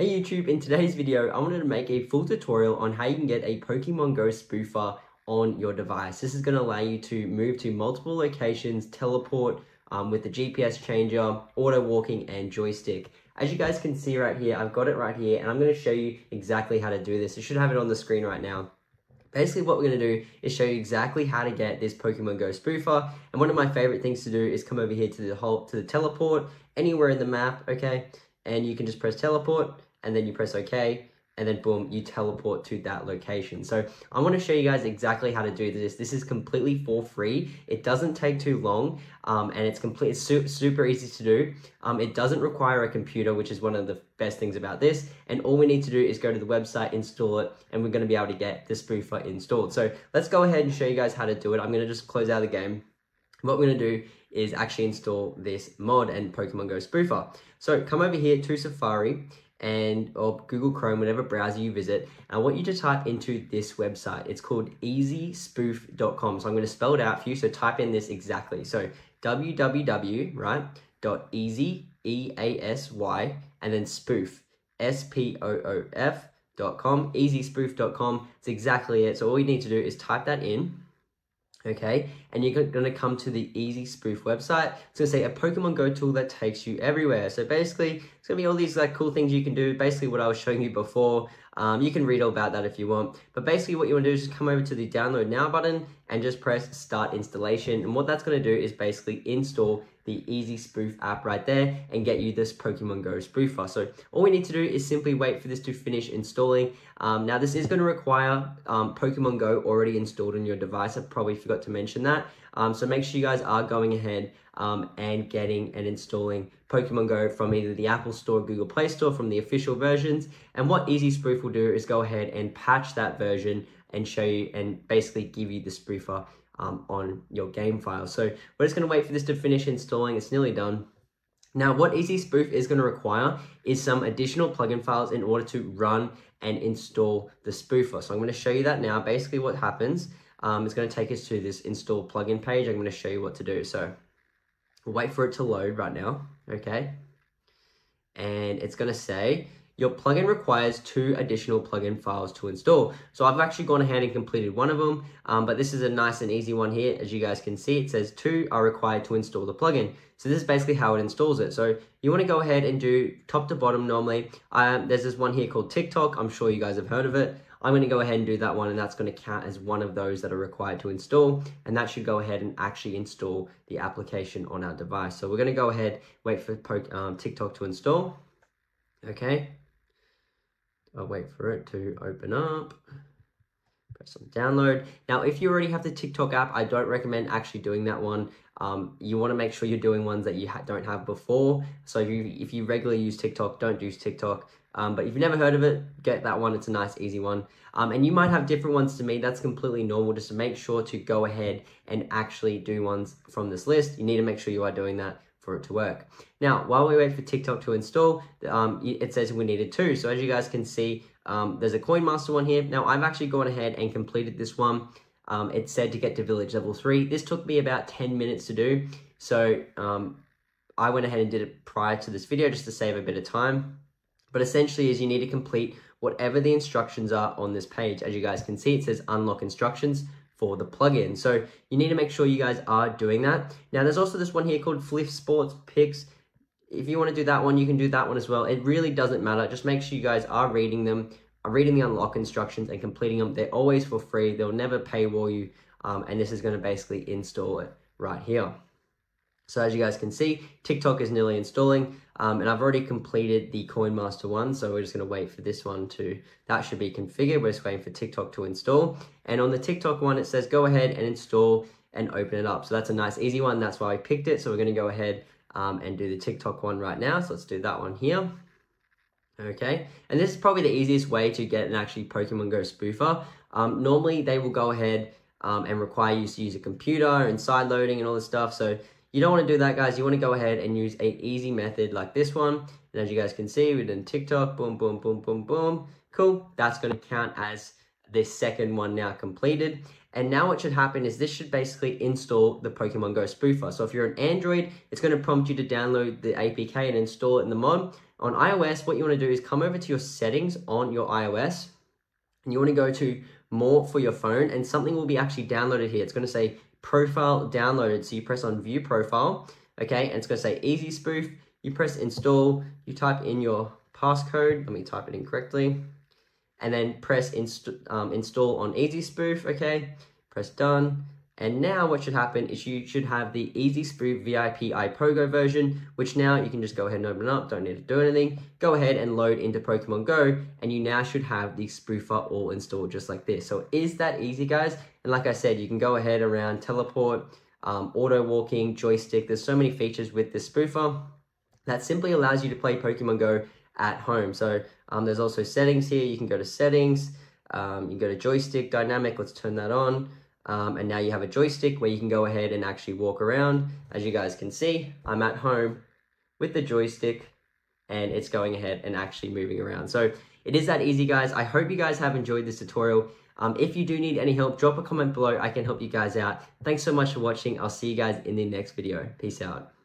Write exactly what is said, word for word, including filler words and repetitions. Hey YouTube, in today's video, I wanted to make a full tutorial on how you can get a Pokemon Go spoofer on your device. This is going to allow you to move to multiple locations, teleport um, with the G P S changer, auto walking and joystick. As you guys can see right here, I've got it right here and I'm going to show you exactly how to do this. I should have it on the screen right now. Basically what we're going to do is show you exactly how to get this Pokemon Go spoofer, and one of my favorite things to do is come over here to the whole, to the teleport anywhere in the map, okay, and you can just press teleport. And then you press OK, and then boom, you teleport to that location. So I want to show you guys exactly how to do this. This is completely for free. It doesn't take too long, um, and it's complete, it's su super easy to do. Um, it doesn't require a computer, which is one of the best things about this. And all we need to do is go to the website, install it, and we're going to be able to get the spoofer installed. So let's go ahead and show you guys how to do it. I'm going to just close out of the game. What we're going to do is actually install this mod and Pokemon Go spoofer. So come over here to Safari, and or Google Chrome, whatever browser you visit, and I want you to type into this website. It's called easy spoof dot com. So I'm going to spell it out for you. So type in this exactly. So www, right, dot easy, E A S Y, and then spoof, S P O O F dot com, easy spoof dot com. It's exactly it. So all you need to do is type that in. Okay, and you're going to come to the Easy Spoof website. It's going to say a Pokemon Go tool that takes you everywhere. So basically, it's going to be all these like cool things you can do. Basically what I was showing you before. Um, you can read all about that if you want. But basically what you want to do is just come over to the download now button and just press start installation. And what that's going to do is basically install the Easy Spoof app right there and get you this Pokemon Go spoofer. So all we need to do is simply wait for this to finish installing. Um, now this is going to require um, Pokemon Go already installed on your device. I probably forgot to mention that. Um, so make sure you guys are going ahead um, and getting and installing Pokemon Go from either the Apple Store, Google Play Store, from the official versions. And what Easy Spoof will do is go ahead and patch that version and show you and basically give you the spoofer um, on your game file. So we're just going to wait for this to finish installing. It's nearly done. Now what Easy Spoof is going to require is some additional plugin files in order to run and install the spoofer. So I'm going to show you that now. Basically what happens, um, it's going to take us to this install plugin page. I'm going to show you what to do. So we'll wait for it to load right now. Okay. And it's going to say, your plugin requires two additional plugin files to install. So I've actually gone ahead and completed one of them, um, but this is a nice and easy one here. As you guys can see, it says two are required to install the plugin. So this is basically how it installs it. So you want to go ahead and do top to bottom normally. Um, there's this one here called TikTok. I'm sure you guys have heard of it. I'm going to go ahead and do that one, and that's going to count as one of those that are required to install, and that should go ahead and actually install the application on our device. So we're going to go ahead, wait for um, TikTok to install. Okay. I'll wait for it to open up, press on download. Now, if you already have the TikTok app, I don't recommend actually doing that one. Um, you want to make sure you're doing ones that you ha don't have before. So if you, if you regularly use TikTok, don't use TikTok. Um, but if you've never heard of it, get that one. It's a nice, easy one. Um, and you might have different ones to me. That's completely normal. Just to make sure to go ahead and actually do ones from this list. You need to make sure you are doing that for it to work. Now, while we wait for TikTok to install, um, it says we needed two. So as you guys can see, um, there's a Coin Master one here. Now, I've actually gone ahead and completed this one. Um, it said to get to village level three. This took me about ten minutes to do. So um, I went ahead and did it prior to this video just to save a bit of time. But essentially is you need to complete whatever the instructions are on this page. As you guys can see, it says unlock instructions for the plugin. So you need to make sure you guys are doing that. Now there's also this one here called Fliff Sports Picks. If you want to do that one, you can do that one as well. It really doesn't matter. Just make sure you guys are reading them, are reading the unlock instructions and completing them. They're always for free. They'll never paywall you. Um, and this is going to basically install it right here. So as you guys can see, TikTok is nearly installing, um, and I've already completed the Coin Master one. So we're just going to wait for this one to, that should be configured. We're just waiting for TikTok to install. And on the TikTok one, it says, go ahead and install and open it up. So that's a nice, easy one. That's why I picked it. So we're going to go ahead um, and do the TikTok one right now. So let's do that one here. Okay. And this is probably the easiest way to get an actually Pokemon Go spoofer. Um, normally they will go ahead um, and require you to use a computer and side loading and all this stuff. So you don't want to do that, guys. You want to go ahead and use an easy method like this one. And as you guys can see, we did TikTok, boom, boom, boom, boom, boom. Cool. That's going to count as this second one now completed. And now what should happen is this should basically install the Pokemon Go spoofer. So if you're an Android, it's going to prompt you to download the A P K and install it in the mod. on iOS, what you want to do is come over to your settings on your iOS, and you want to go to more for your phone, and something will be actually downloaded here. It's going to say profile downloaded. So you press on view profile, okay, and it's going to say EasySpoof. You press install, you type in your passcode, let me type it in correctly, and then press inst um, install on EasySpoof, okay, press done. And now what should happen is you should have the EasySpoof V I P iPogo version, which now you can just go ahead and open up, don't need to do anything. Go ahead and load into Pokemon Go, and you now should have the Spoofer all installed just like this. So it is that easy, guys. And like I said, you can go ahead around teleport, um, auto walking, joystick. There's so many features with this Spoofer that simply allows you to play Pokemon Go at home. So um, there's also settings here. You can go to settings, um, you can go to joystick dynamic, let's turn that on. Um, and now you have a joystick where you can go ahead and actually walk around. As you guys can see, I'm at home with the joystick and it's going ahead and actually moving around. So it is that easy, guys. I hope you guys have enjoyed this tutorial. Um, if you do need any help, drop a comment below. I can help you guys out. Thanks so much for watching. I'll see you guys in the next video. Peace out.